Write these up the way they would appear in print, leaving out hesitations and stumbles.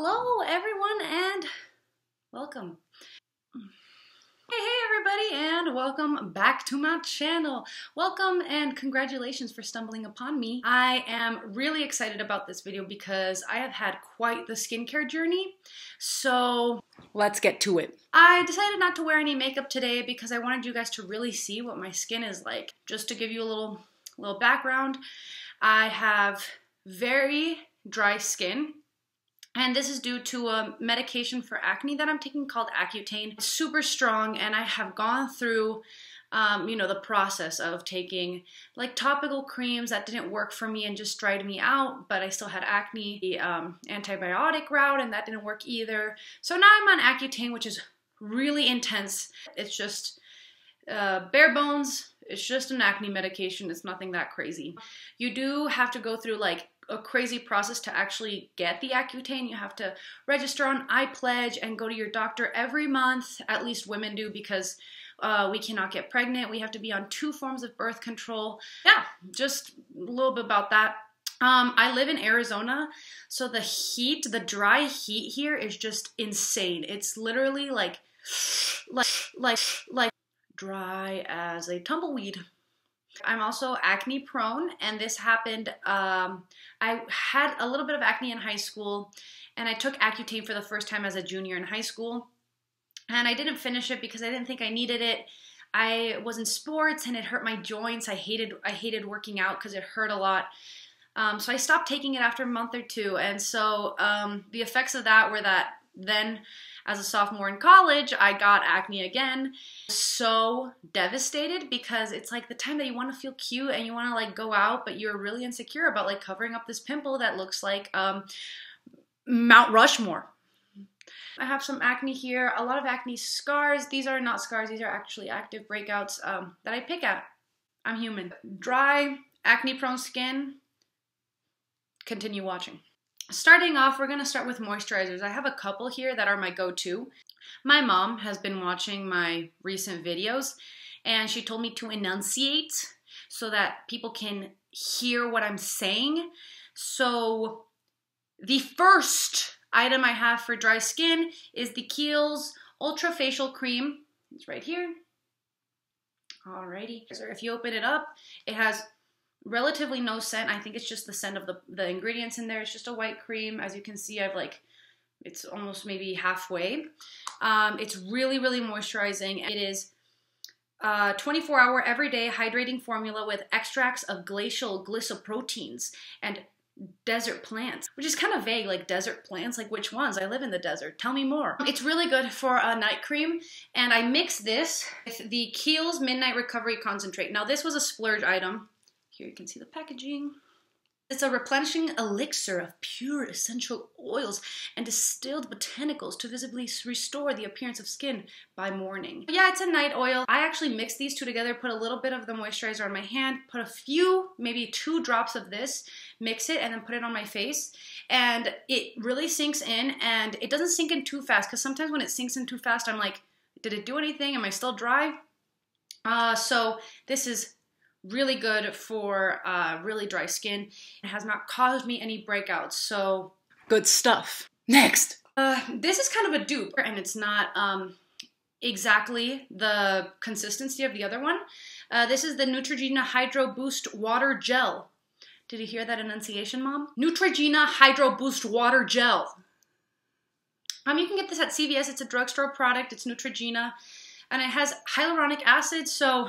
Hello everyone and welcome. Hey everybody and welcome back to my channel. Welcome and congratulations for stumbling upon me. I am really excited about this video because I have had quite the skincare journey, so let's get to it. I decided not to wear any makeup today because I wanted you guys to really see what my skin is like. Just to give you a little background, I have very dry skin. And this is due to a medication for acne that I'm taking called Accutane. It's super strong, and I have gone through, you know, the process of taking like topical creams that didn't work for me and just dried me out, but I still had acne. The antibiotic route, and that didn't work either. So now I'm on Accutane, which is really intense. It's just bare bones. It's just an acne medication. It's nothing that crazy. You do have to go through like a crazy process to actually get the Accutane. You have to register on iPledge and go to your doctor every month, at least women do, because we cannot get pregnant. We have to be on 2 forms of birth control. Yeah, just a little bit about that. I live in Arizona, so the heat, the dry heat here is just insane. It's literally like dry as a tumbleweed. I'm also acne prone, and this happened, I had a little bit of acne in high school, and I took Accutane for the first time as a junior in high school, and I didn't finish it because I didn't think I needed it. I was in sports, and it hurt my joints. I hated working out because it hurt a lot, so I stopped taking it after a month or 2, and so the effects of that were that then, as a sophomore in college, I got acne again. So devastated, because it's like the time that you want to feel cute and you want to like go out, but you're really insecure about like covering up this pimple that looks like Mount Rushmore. I have some acne here, a lot of acne scars. These are not scars, these are actually active breakouts that I pick at. I'm human. Dry, acne-prone skin. Continue watching. Starting off, we're going to start with moisturizers. I have a couple here that are my go-to. My mom has been watching my recent videos, and she told me to enunciate so that people can hear what I'm saying. So the first item I have for dry skin is the Kiehl's Ultra Facial Cream. It's right here. Alrighty. So if you open it up, it has relatively no scent. I think it's just the scent of the ingredients in there. It's just a white cream. As you can see, I've like, it's almost maybe halfway. It's really, really moisturizing. It is 24-hour everyday hydrating formula with extracts of glacial glycoproteins and desert plants, which is kind of vague, like desert plants, like which ones? I live in the desert. Tell me more. It's really good for a night cream, and I mix this with the Kiehl's Midnight Recovery Concentrate. Now this was a splurge item. Here you can see the packaging. It's a replenishing elixir of pure essential oils and distilled botanicals to visibly restore the appearance of skin by morning. But yeah, it's a night oil. I actually mixed these two together, put a little bit of the moisturizer on my hand, put a few, maybe 2 drops of this, mix it, and then put it on my face. And it really sinks in, and it doesn't sink in too fast, because sometimes when it sinks in too fast, I'm like, did it do anything? Am I still dry? So this is really good for really dry skin. It has not caused me any breakouts, so good stuff. Next! This is kind of a dupe, and it's not exactly the consistency of the other one. This is the Neutrogena Hydro Boost Water Gel. Did you hear that enunciation, Mom? Neutrogena Hydro Boost Water Gel. You can get this at CVS. It's a drugstore product. It's Neutrogena, and it has hyaluronic acid, so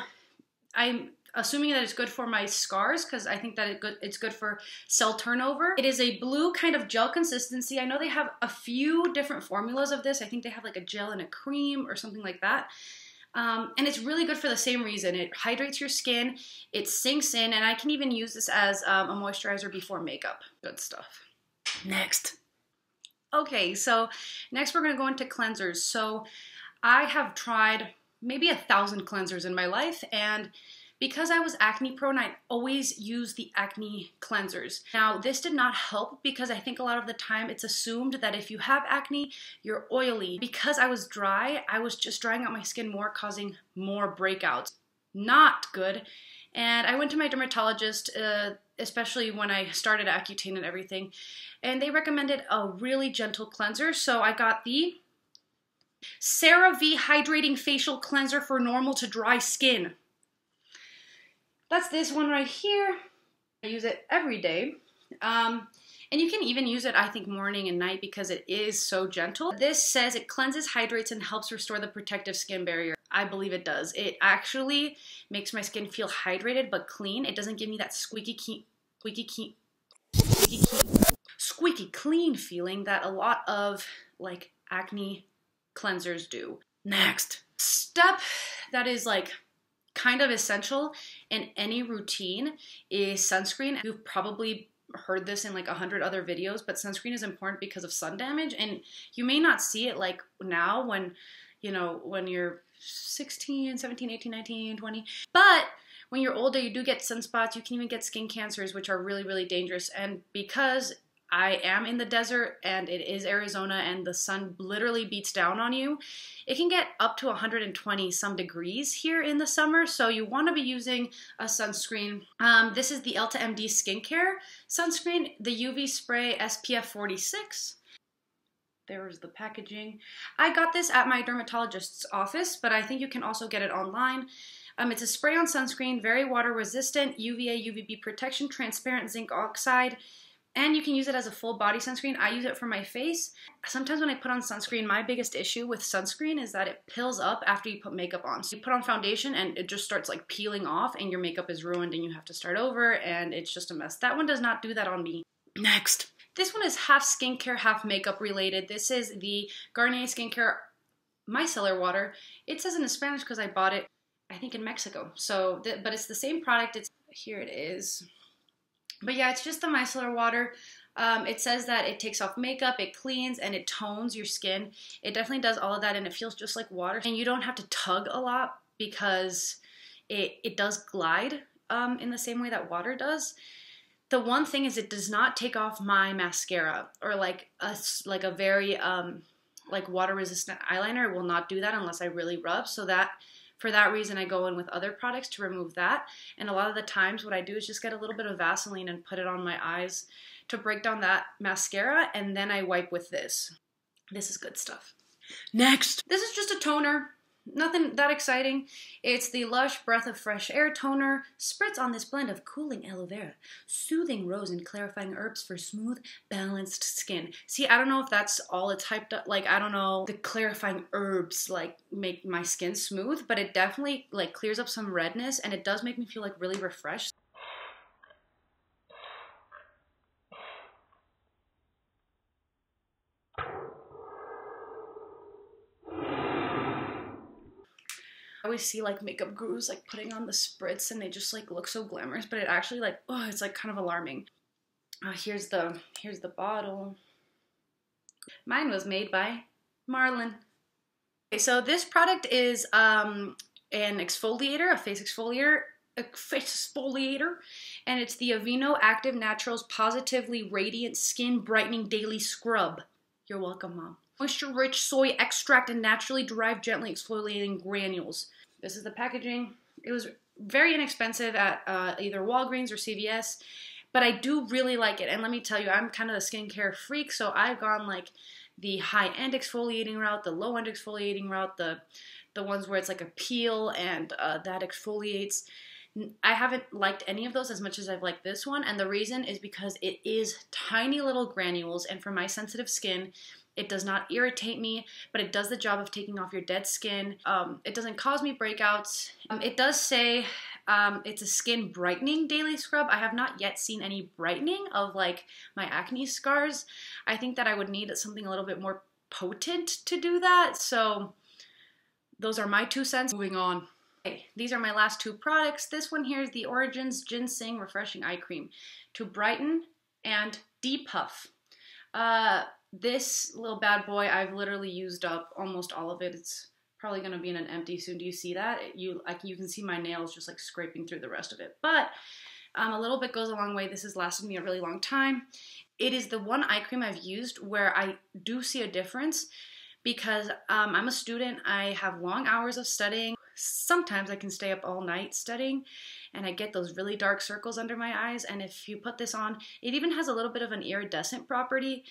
I'm assuming that it's good for my scars, because I think that it's good for cell turnover. It is a blue kind of gel consistency. I know they have a few different formulas of this. I think they have like a gel and a cream or something like that. And it's really good for the same reason. It hydrates your skin, it sinks in, and I can even use this as a moisturizer before makeup. Good stuff. Next. Okay, so next we're going to go into cleansers. So I have tried maybe 1,000 cleansers in my life, and because I was acne prone, I always used the acne cleansers. Now, this did not help, because I think a lot of the time it's assumed that if you have acne, you're oily. Because I was dry, I was just drying out my skin more, causing more breakouts. Not good. And I went to my dermatologist, especially when I started Accutane and everything, and they recommended a really gentle cleanser. So I got the CeraVe Hydrating Facial Cleanser for normal to dry skin. That's this one right here. I use it every day. And you can even use it, I think, morning and night because it is so gentle. This says it cleanses, hydrates, and helps restore the protective skin barrier. I believe it does. It actually makes my skin feel hydrated but clean. It doesn't give me that squeaky clean feeling that a lot of like acne cleansers do. Next step that is like kind of essential in any routine is sunscreen. You've probably heard this in like 100 other videos, but sunscreen is important because of sun damage, and you may not see it like now when, you know, when you're 16, 17, 18, 19, 20, but when you're older you do get sunspots. You can even get skin cancers, which are really, really dangerous. And because I am in the desert and it is Arizona and the sun literally beats down on you, it can get up to 120 some degrees here in the summer, so you want to be using a sunscreen. This is the EltaMD Skincare Sunscreen, the UV Spray SPF 46. There's the packaging. I got this at my dermatologist's office, but I think you can also get it online. It's a spray-on sunscreen, very water-resistant, UVA, UVB protection, transparent zinc oxide, and you can use it as a full body sunscreen. I use it for my face. Sometimes when I put on sunscreen, my biggest issue with sunscreen is that it pills up after you put makeup on. So you put on foundation and it just starts like peeling off and your makeup is ruined and you have to start over and it's just a mess. That one does not do that on me. Next. This one is half skincare, half makeup related. This is the Garnier Skincare Micellar Water. It says in Spanish because I bought it, I think, in Mexico. So, but it's the same product. It's here it is. But yeah, it's just the micellar water. It says that it takes off makeup, it cleans, and it tones your skin. It definitely does all of that, and it feels just like water. And you don't have to tug a lot because it does glide in the same way that water does. The one thing is it does not take off my mascara or like a very like water-resistant eyeliner. It will not do that unless I really rub, so that... For that reason, I go in with other products to remove that. And a lot of the times what I do is just get a little bit of Vaseline and put it on my eyes to break down that mascara, and then I wipe with this. This is good stuff. Next! This is just a toner. Nothing that exciting. It's the Lush Breath of Fresh Air Toner. Spritz on this blend of cooling aloe vera, soothing rose, and clarifying herbs for smooth, balanced skin. See, I don't know if that's all it's hyped up. Like, I don't know, the clarifying herbs, like, make my skin smooth, but it definitely, like, clears up some redness, and it does make me feel, like, really refreshed. I always see like makeup gurus like putting on the spritz and they just like look so glamorous, but it actually like, oh, it's like kind of alarming. Here's the bottle. Mine was made by Marlon. Okay, so this product is an exfoliator, a face exfoliator, and it's the Aveeno Active Naturals Positively Radiant Skin Brightening Daily Scrub. You're welcome, Mom. Moisture-rich soy extract and naturally derived gently exfoliating granules. This is the packaging. It was very inexpensive at either Walgreens or CVS, but I do really like it. And let me tell you, I'm kind of a skincare freak, so I've gone like the high-end exfoliating route, the low-end exfoliating route, the ones where it's like a peel and that exfoliates. I haven't liked any of those as much as I've liked this one, and the reason is because it is tiny little granules, and for my sensitive skin, it does not irritate me, but it does the job of taking off your dead skin. It doesn't cause me breakouts. It does say it's a skin brightening daily scrub. I have not yet seen any brightening of like my acne scars. I think that I would need something a little bit more potent to do that. So those are my 2 cents. Moving on. Okay, these are my last two products. This one here is the Origins GinZing Refreshing Eye Cream to brighten and depuff. This little bad boy, I've literally used up almost all of it. It's probably going to be in an empty soon. Do you see that? You can see my nails just like scraping through the rest of it. But a little bit goes a long way. This has lasted me a really long time. It is the one eye cream I've used where I do see a difference because I'm a student. I have long hours of studying. sometimes I can stay up all night studying and I get those really dark circles under my eyes. And if you put this on, it even has a little bit of an iridescent property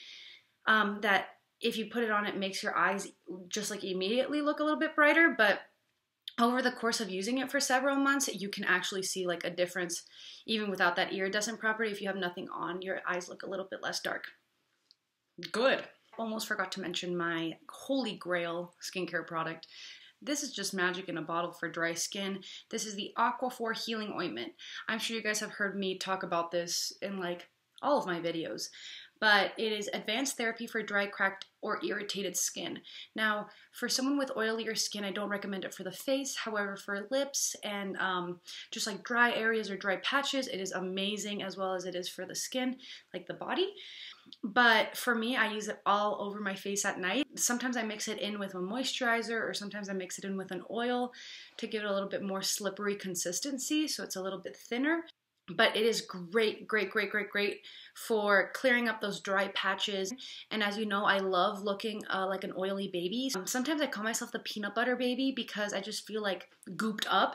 that if you put it on, it makes your eyes just like immediately look a little bit brighter. But over the course of using it for several months, you can actually see like a difference even without that iridescent property. If you have nothing on, your eyes look a little bit less dark. Good. Almost forgot to mention my holy grail skincare product. This is just magic in a bottle for dry skin. This is the Aquaphor Healing Ointment. I'm sure you guys have heard me talk about this in like all of my videos, but it is advanced therapy for dry, cracked, or irritated skin. Now, for someone with oilier skin, I don't recommend it for the face. However, for lips and just like dry areas or dry patches, it is amazing, as well as it is for the skin, like the body. But for me, I use it all over my face at night. Sometimes I mix it in with a moisturizer, or sometimes I mix it in with an oil to give it a little bit more slippery consistency, so it's a little bit thinner. But it is great for clearing up those dry patches. And as you know, I love looking like an oily baby. Sometimes I call myself the peanut butter baby because I just feel like gooped up.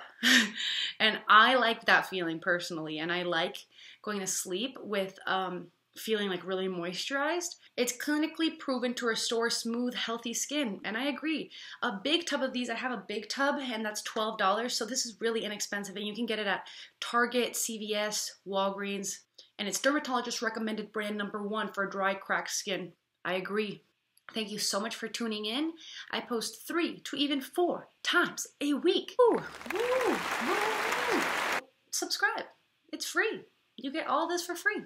And I like that feeling personally. And I like going to sleep with feeling like really moisturized. It's clinically proven to restore smooth, healthy skin, and I agree. A big tub of these, I have a big tub, and that's $12, so this is really inexpensive, and you can get it at Target, CVS, Walgreens, and it's dermatologist recommended brand #1 for dry, cracked skin. I agree. Thank you so much for tuning in. I post 3 to even 4 times a week. Ooh. Subscribe. It's free. You get all this for free.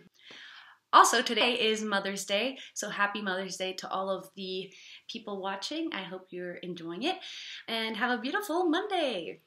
Also, today is Mother's Day, so happy Mother's Day to all of the people watching. I hope you're enjoying it, and have a beautiful Monday.